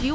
Do you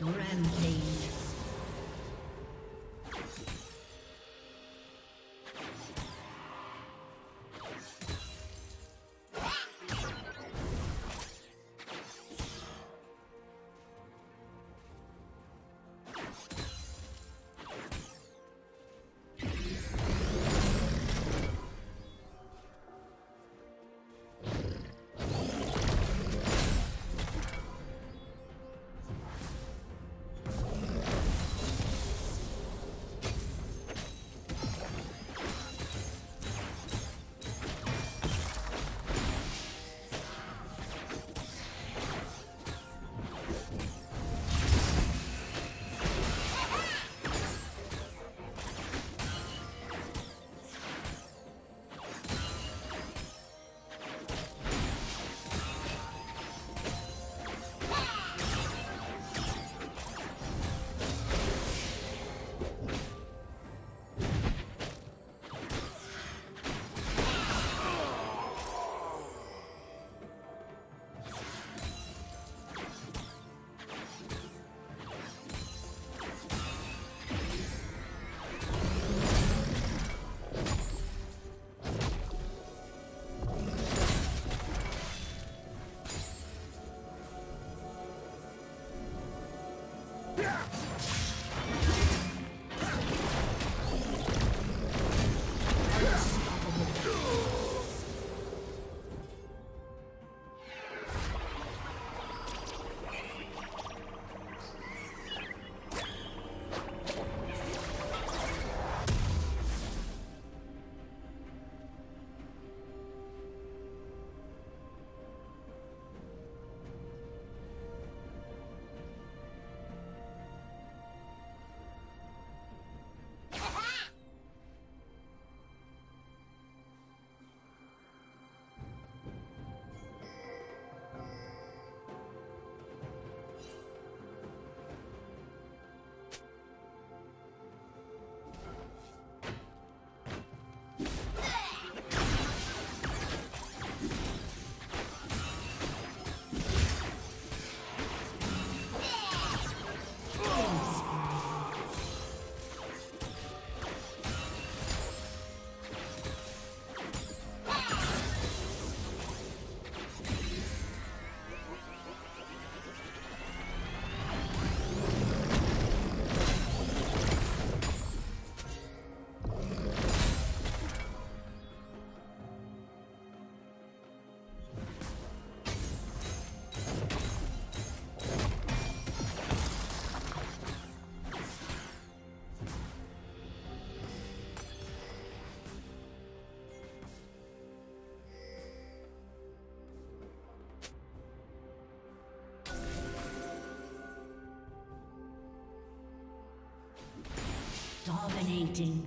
Rampage. Dominating.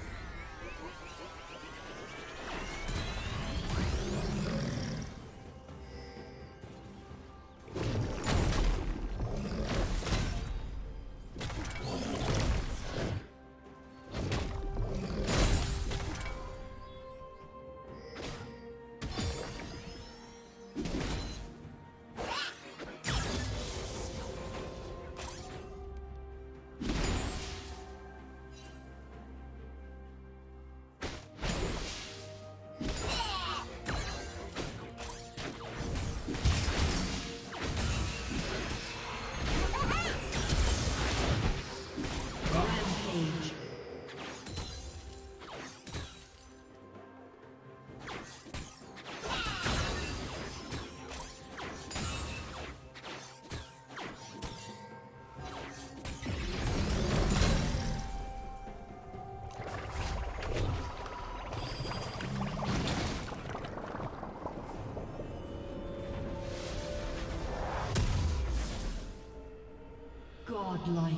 Like.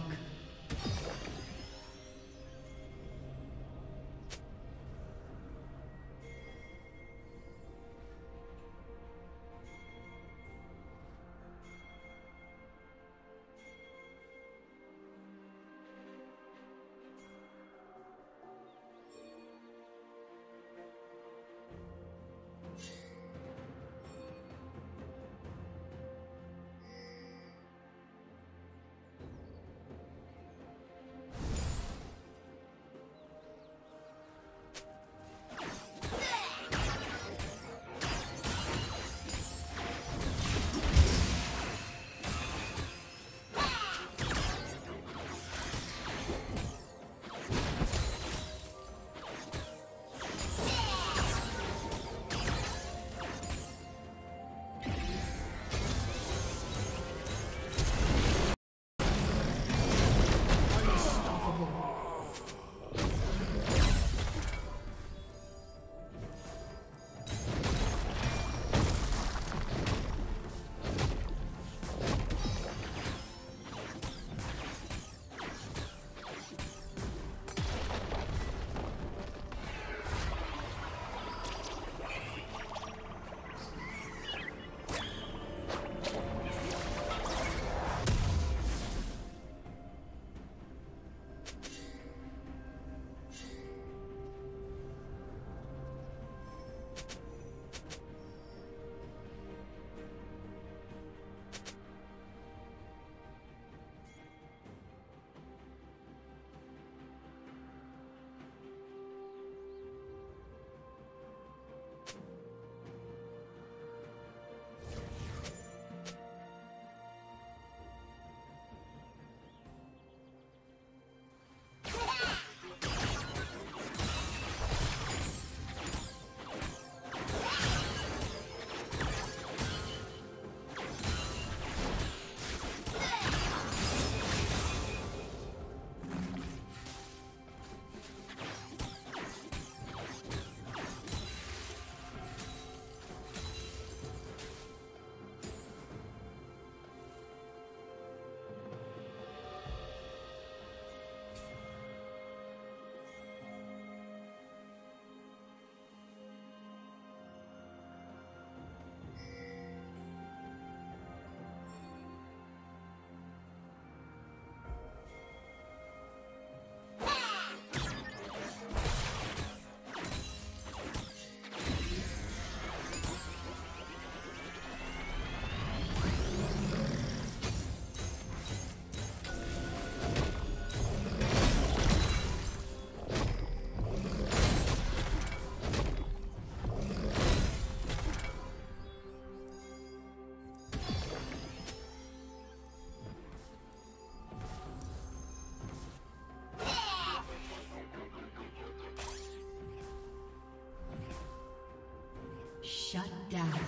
down. Turret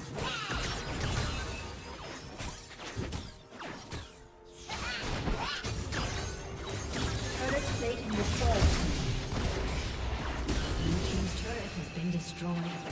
plating will fall. Blue team's turret has been destroyed.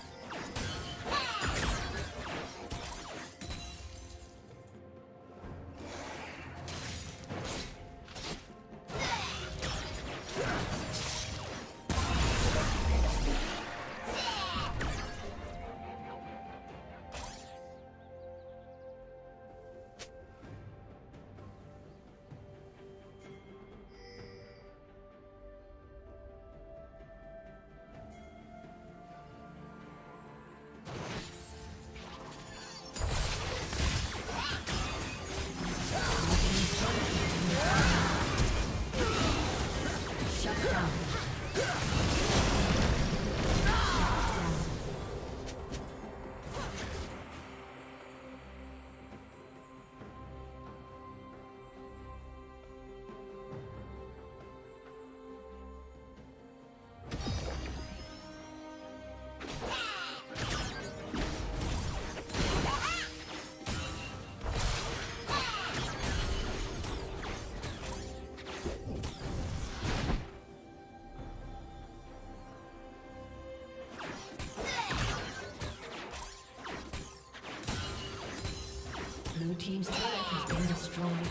Blue team's turret has been destroyed.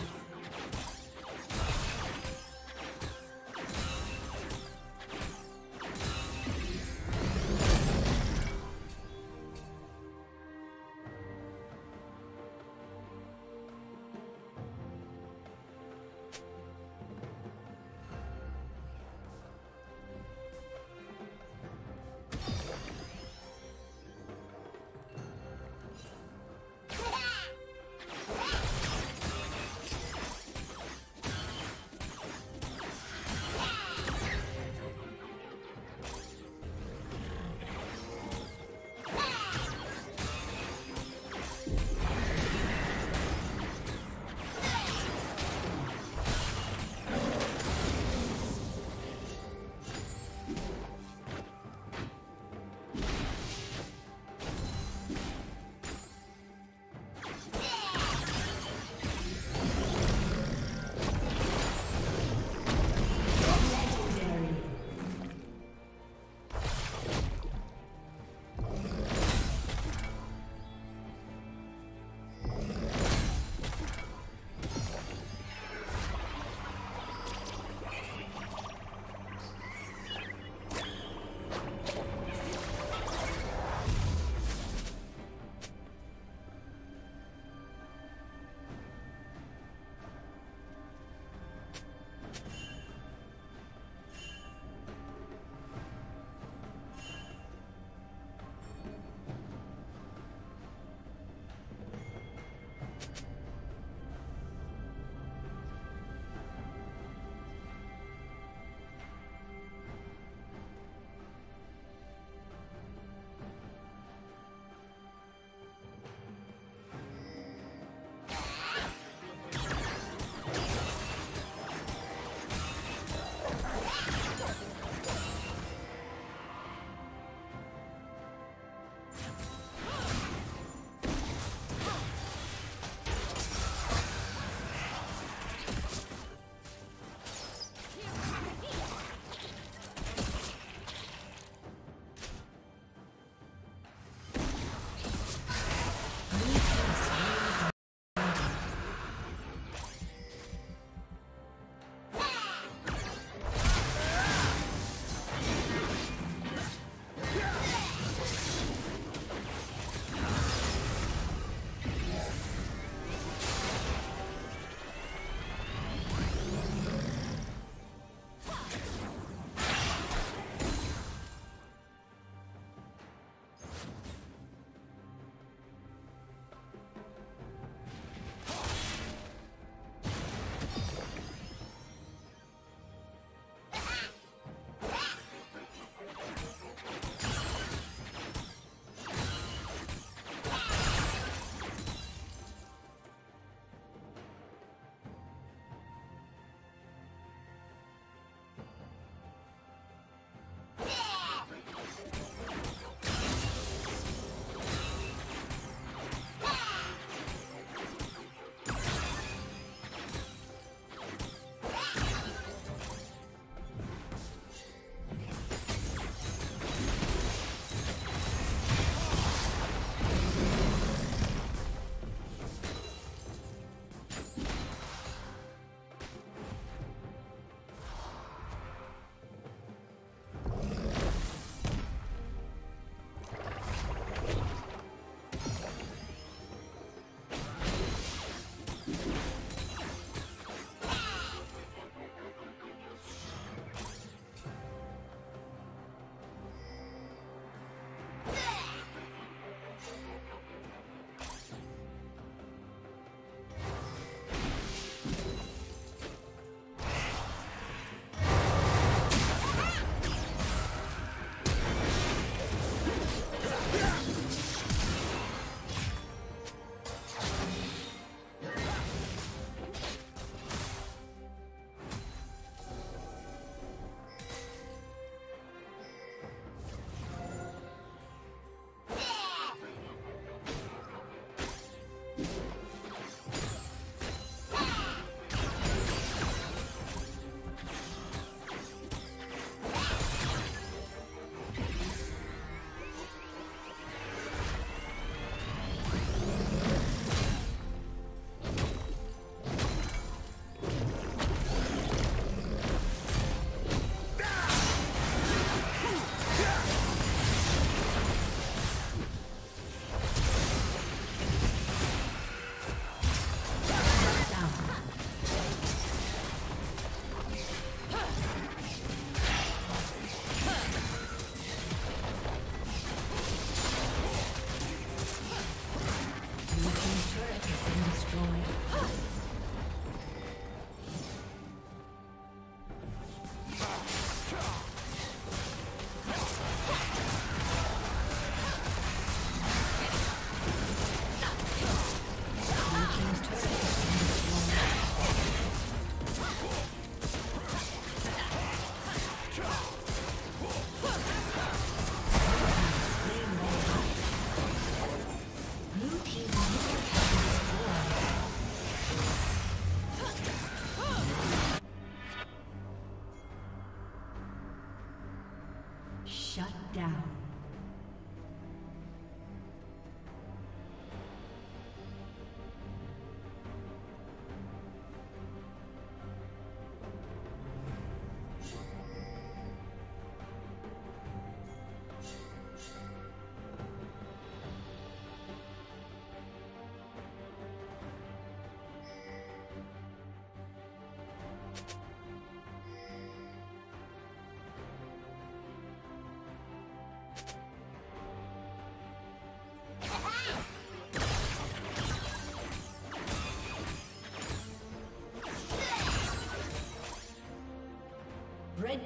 destroyed. Red